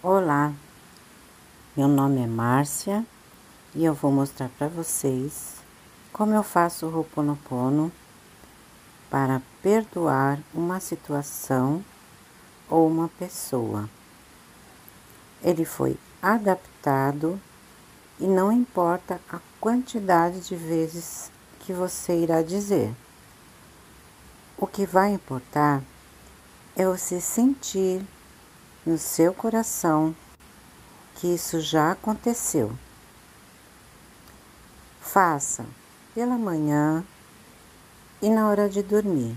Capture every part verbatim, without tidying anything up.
Olá, meu nome é Márcia e eu vou mostrar para vocês como eu faço o Ho'oponopono para perdoar uma situação ou uma pessoa. Ele foi adaptado e não importa a quantidade de vezes que você irá dizer. O que vai importar é você sentir no seu coração que isso já aconteceu. Faça pela manhã e na hora de dormir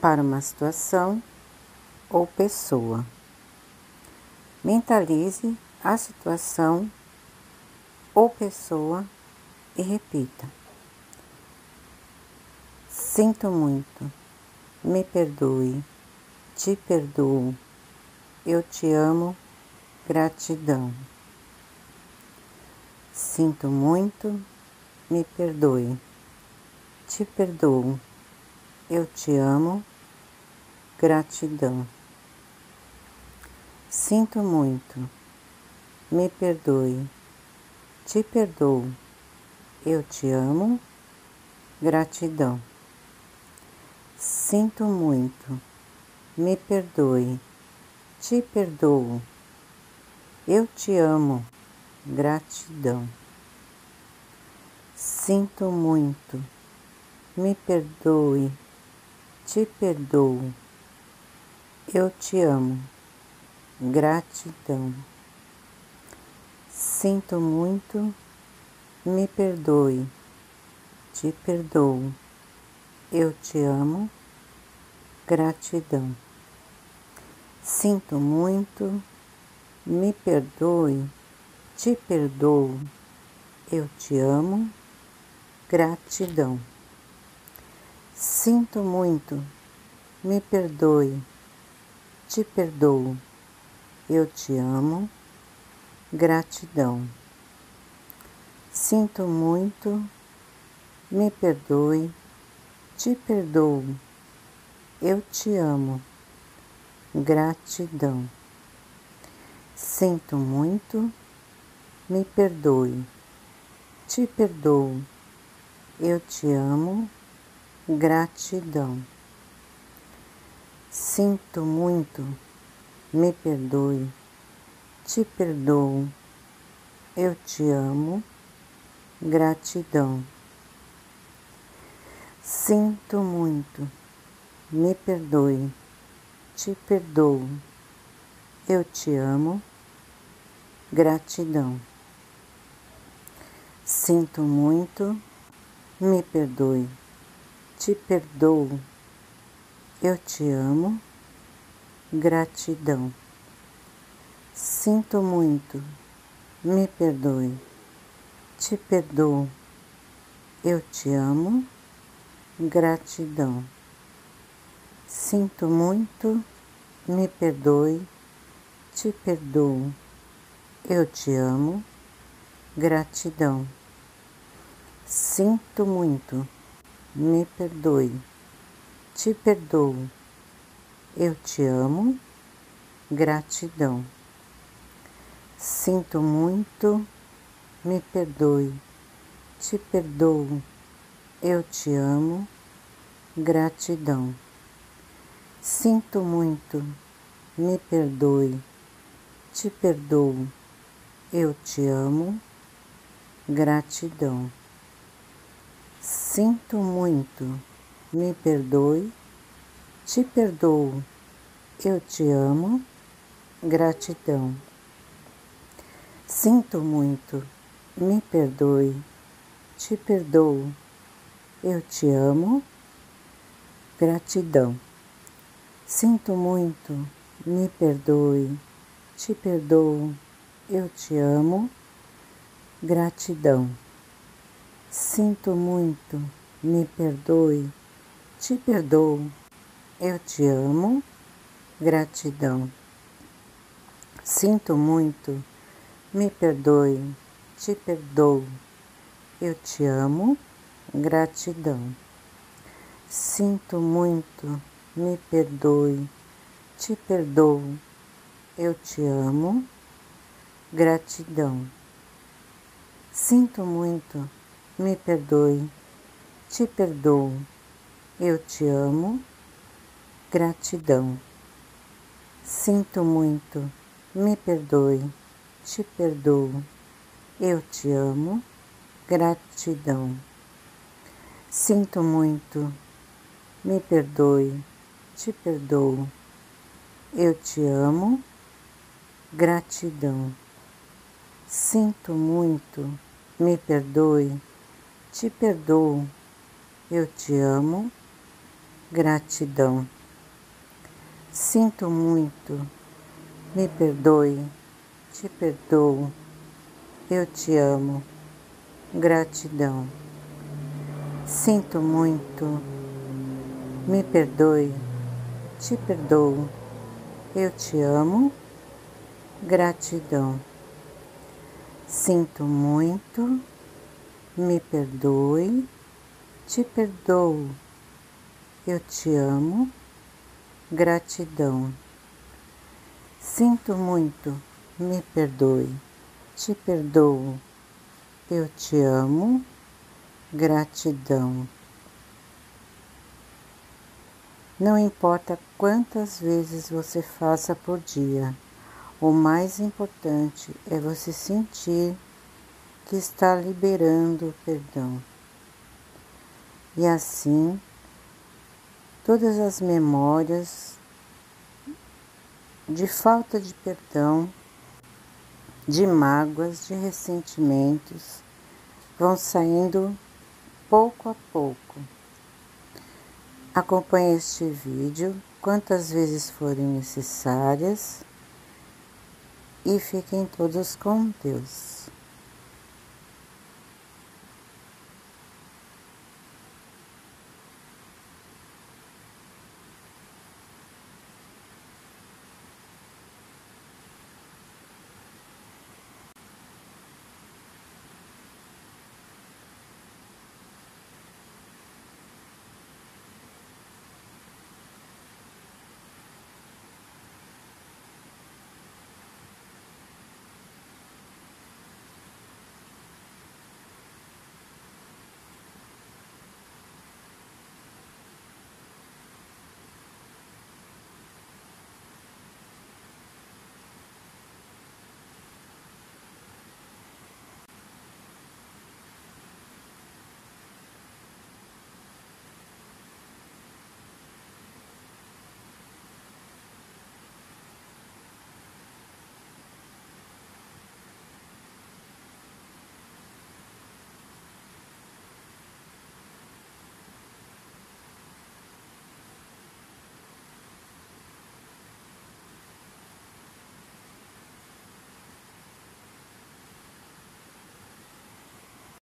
para uma situação ou pessoa. Mentalize a situação ou pessoa e repita: sinto muito, me perdoe, te perdoo, eu te amo, gratidão. Sinto muito, me perdoe, te perdoo, eu te amo, gratidão. Sinto muito, me perdoe, te perdoo, eu te amo, gratidão. Sinto muito, me perdoe, te perdoo, eu te amo, gratidão. Sinto muito, me perdoe, te perdoo, eu te amo, gratidão. Sinto muito, me perdoe, te perdoo, eu te amo, gratidão. Sinto muito, me perdoe, te perdoo, eu te amo, gratidão. Sinto muito, me perdoe, te perdoo, eu te amo, gratidão. Sinto muito, me perdoe, te perdoo, eu te amo, gratidão. Sinto muito, me perdoe, te perdoo, eu te amo, gratidão. Sinto muito, me perdoe, te perdoo, eu te amo, gratidão. Sinto muito, me perdoe, te perdoo, eu te amo, gratidão. Sinto muito, me perdoe, te perdoo, eu te amo, gratidão. Sinto muito, me perdoe, te perdoo, eu te amo, gratidão. Sinto muito, me perdoe, te perdoo, eu te amo, gratidão. Sinto muito, me perdoe, te perdoo, eu te amo, gratidão. Sinto muito, me perdoe, te perdoo, eu te amo, gratidão. Sinto muito, me perdoe, te perdoo, eu te amo, gratidão. Sinto muito, me perdoe, te perdoo, eu te amo, gratidão. Sinto muito, me perdoe, te perdoo, eu te amo, gratidão. Sinto muito, me perdoe, te perdoo, eu te amo, gratidão. Sinto muito, me perdoe, te perdoo, eu te amo, gratidão. Sinto muito, me perdoe, te perdoo, eu te amo, gratidão. Sinto muito, me perdoe, te perdoo, eu te amo, gratidão. Sinto muito, me perdoe, te perdoo, eu te amo, gratidão. Sinto muito, me perdoe, te perdoo, eu te amo, gratidão. Sinto muito, me perdoe, te perdoo, eu te amo, gratidão. Sinto muito, me perdoe, te perdoo, eu te amo, gratidão. Sinto muito, me perdoe, te perdoo, eu te amo, gratidão. Sinto muito, me perdoe, te perdoo, eu te amo, gratidão. Sinto muito, me perdoe, te perdoo, eu te amo, gratidão. Sinto muito, me perdoe, te perdoo, eu te amo, gratidão. Não importa quantas vezes você faça por dia, o mais importante é você sentir que está liberando o perdão. E assim, todas as memórias de falta de perdão, de mágoas, de ressentimentos, vão saindo pouco a pouco. Acompanhe este vídeo quantas vezes forem necessárias. E fiquem todos com Deus.